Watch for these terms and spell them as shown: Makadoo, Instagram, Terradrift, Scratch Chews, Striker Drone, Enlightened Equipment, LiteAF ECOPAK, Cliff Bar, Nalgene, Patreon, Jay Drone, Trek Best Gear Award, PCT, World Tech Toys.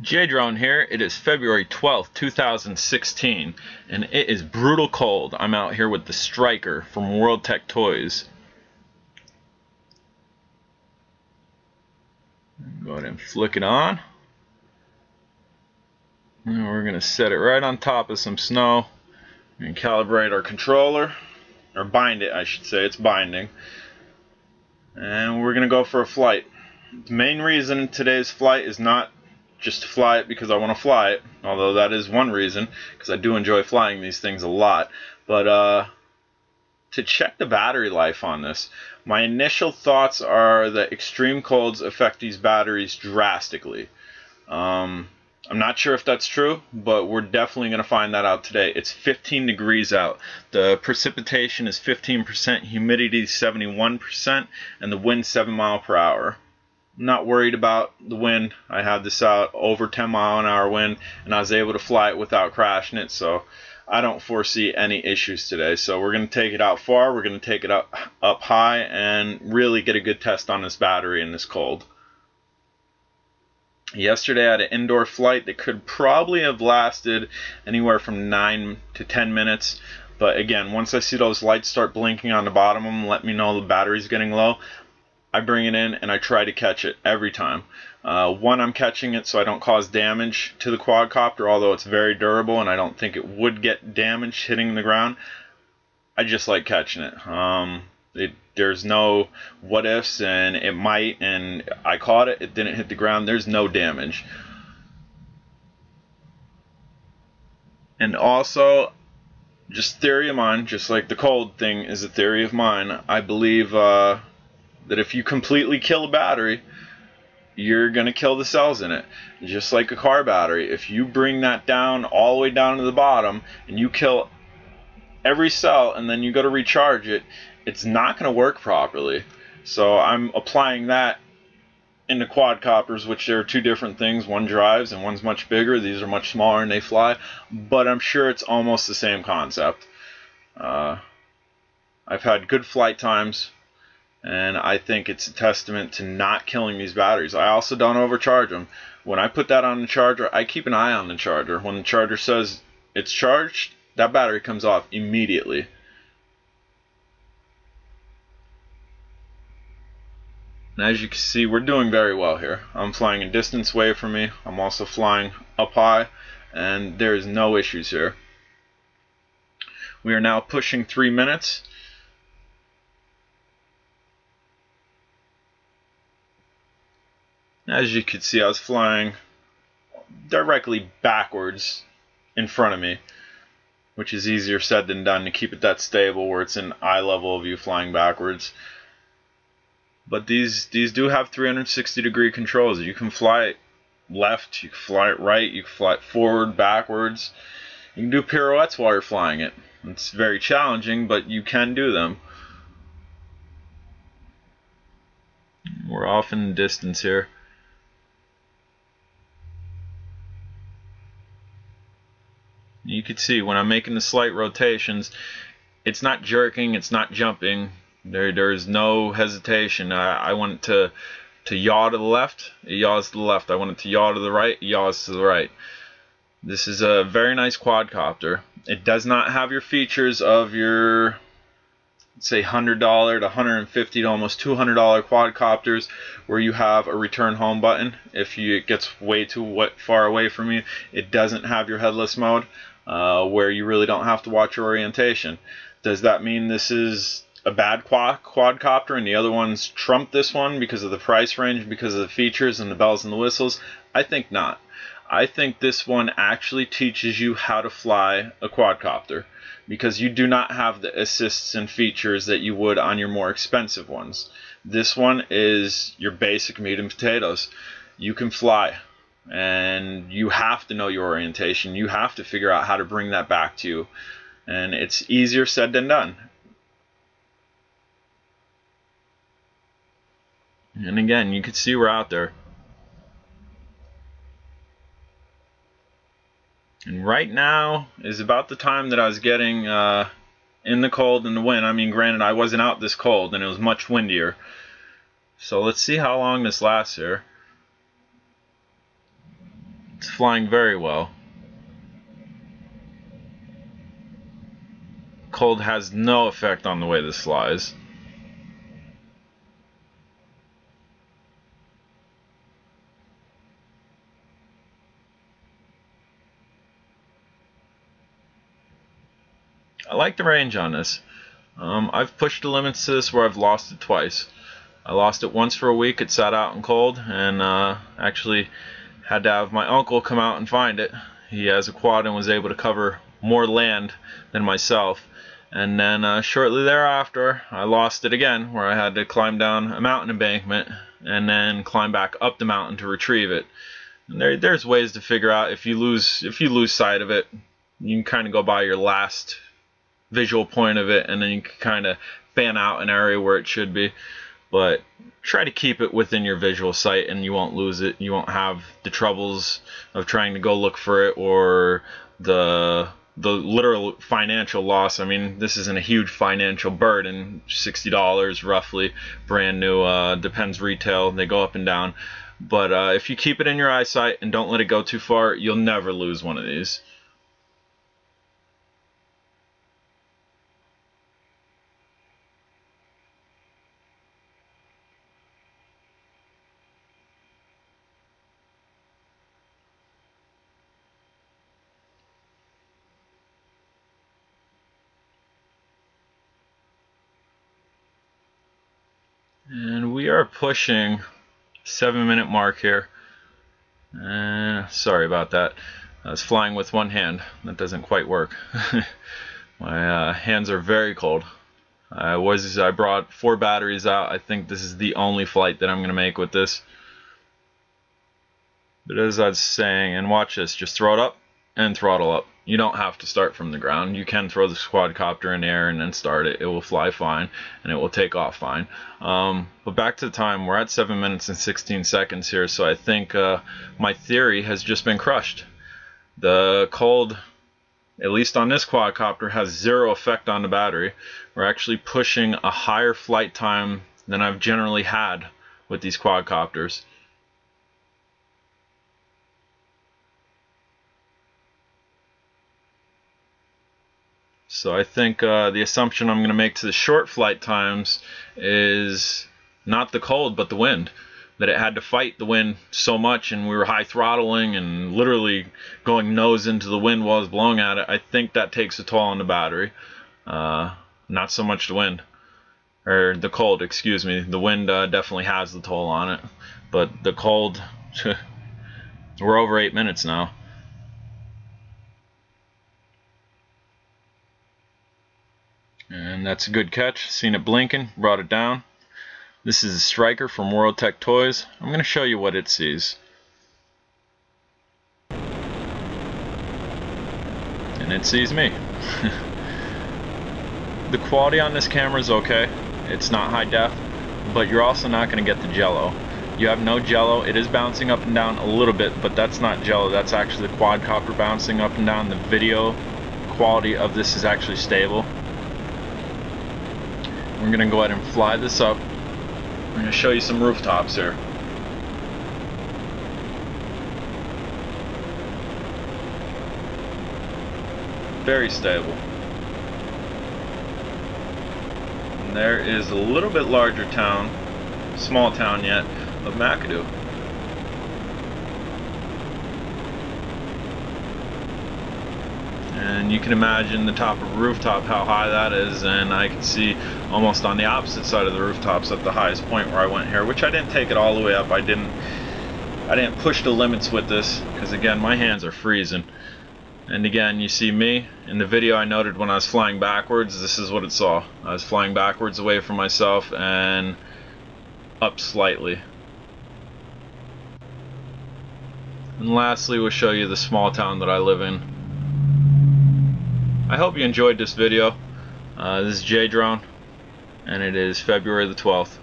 Jay Drone here. It is February 12th, 2016, and it is brutal cold. I'm out here with the Striker from World Tech Toys. Go ahead and flick it on. And we're going to set it right on top of some snow and calibrate our controller, or bind it, I should say. It's binding. And we're going to go for a flight. The main reason today's flight is not just to fly it because I want to fly it, although that is one reason because I do enjoy flying these things a lot, but to check the battery life on this. My initial thoughts are that extreme colds affect these batteries drastically. I'm not sure if that's true, but we're definitely going to find that out today. It's 15 degrees out. The precipitation is 15%, humidity 71%, and the wind 7 mph. Not worried about the wind. I had this out over 10 mph wind, and I was able to fly it without crashing it, so I don't foresee any issues today. So we're going to take it out far, we're going to take it up high, and really get a good test on this battery in this cold. Yesterday I had an indoor flight that could probably have lasted anywhere from 9 to 10 minutes. But again, once I see those lights start blinking on the bottom of them, let me know the battery's getting low. I bring it in and I try to catch it every time. One, I'm catching it so I don't cause damage to the quadcopter, although it's very durable and I don't think it would get damaged hitting the ground. I just like catching it. There's no what ifs, and it might, and I caught it, it didn't hit the ground, there's no damage. And also, just theory of mine, just like the cold thing is a theory of mine, I believe that if you completely kill a battery, you're going to kill the cells in it. Just like a car battery, if you bring that down all the way down to the bottom and you kill every cell and then you go to recharge it, it's not going to work properly. So I'm applying that into quadcopters, which there are two different things. One drives and one's much bigger. These are much smaller and they fly, but I'm sure it's almost the same concept. I've had good flight times, and I think it's a testament to not killing these batteries. I also don't overcharge them. When I put that on the charger, I keep an eye on the charger. When the charger says it's charged, that battery comes off immediately. And as you can see, we're doing very well here. I'm flying a distance away from me. I'm also flying up high, and there is no issues here. We are now pushing 3 minutes. As you can see, I was flying directly backwards in front of me, which is easier said than done to keep it that stable where it's an eye level of you flying backwards. But these do have 360-degree controls. You can fly it left, you can fly it right, you can fly it forward, backwards. You can do pirouettes while you're flying it. It's very challenging, but you can do them. We're off in the distance here. You can see when I'm making the slight rotations, it's not jerking, it's not jumping. There is no hesitation. I want it to yaw to the left, it yaws to the left. I want it to yaw to the right, it yaws to the right. This is a very nice quadcopter. It does not have your features of your, say, $100 to $150 to almost $200 quadcopters where you have a return home button. If it gets way too far away from you, it doesn't have your headless mode. Where you really don't have to watch your orientation. Does that mean this is a bad quadcopter and the other ones trump this one because of the price range, because of the features and the bells and the whistles? I think not. I think this one actually teaches you how to fly a quadcopter because you do not have the assists and features that you would on your more expensive ones. This one is your basic meat and potatoes. You can fly, and you have to know your orientation. You have to figure out how to bring that back to you, and it's easier said than done. And again, you can see we're out there, and right now is about the time that I was getting in the cold and the wind. I mean, granted, I wasn't out this cold and it was much windier, so let's see how long this lasts here. It's flying very well. Cold has no effect on the way this flies. I like the range on this. I've pushed the limits to this where I've lost it twice. I lost it once for a week, it sat out in cold, and actually had to have my uncle come out and find it. He has a quad and was able to cover more land than myself. And then shortly thereafter, I lost it again, where I had to climb down a mountain embankment and then climb back up the mountain to retrieve it. And there's ways to figure out if you lose sight of it, you can kind of go by your last visual point of it, and then you can kind of fan out an area where it should be. But try to keep it within your visual sight and you won't lose it. You won't have the troubles of trying to go look for it, or the literal financial loss. I mean, this isn't a huge financial burden, $60 roughly, brand new, depends retail, they go up and down. But if you keep it in your eyesight and don't let it go too far, you'll never lose one of these. And we are pushing 7-minute mark here. Sorry about that. I was flying with one hand. That doesn't quite work. My hands are very cold. I brought 4 batteries out. I think this is the only flight that I'm going to make with this. But as I was saying, and watch this, just throw it up and throttle up. You don't have to start from the ground. You can throw the quadcopter in the air and then start it. It will fly fine and it will take off fine. But back to the time, we're at 7 minutes and 16 seconds here, so I think my theory has just been crushed. The cold, at least on this quadcopter, has zero effect on the battery. We're actually pushing a higher flight time than I've generally had with these quadcopters. So I think the assumption I'm going to make to the short flight times is not the cold, but the wind. That it had to fight the wind so much, and we were high throttling and literally going nose into the wind while it was blowing at it. I think that takes a toll on the battery. Not so much the wind. Or the cold, excuse me. The wind definitely has the toll on it. But the cold, we're over 8 minutes now. And that's a good catch. Seen it blinking, brought it down. This is a Striker from World Tech Toys. I'm going to show you what it sees. And it sees me. The quality on this camera is okay. It's not high def, but you're also not going to get the jello. You have no jello. It is bouncing up and down a little bit, but that's not jello. That's actually the quadcopter bouncing up and down. The video quality of this is actually stable. We're going to go ahead and fly this up. I'm going to show you some rooftops here. Very stable. And there is a little bit larger town, small town yet, of Makadoo. And you can imagine the top of a rooftop, how high that is, and I can see almost on the opposite side of the rooftops at the highest point where I went here, which I didn't take it all the way up. I didn't push the limits with this, because again, my hands are freezing. And again, you see me. In the video I noted when I was flying backwards, this is what it saw. I was flying backwards away from myself and up slightly. And lastly, we'll show you the small town that I live in. I hope you enjoyed this video. This is Jay Drone, and it is February the 12th.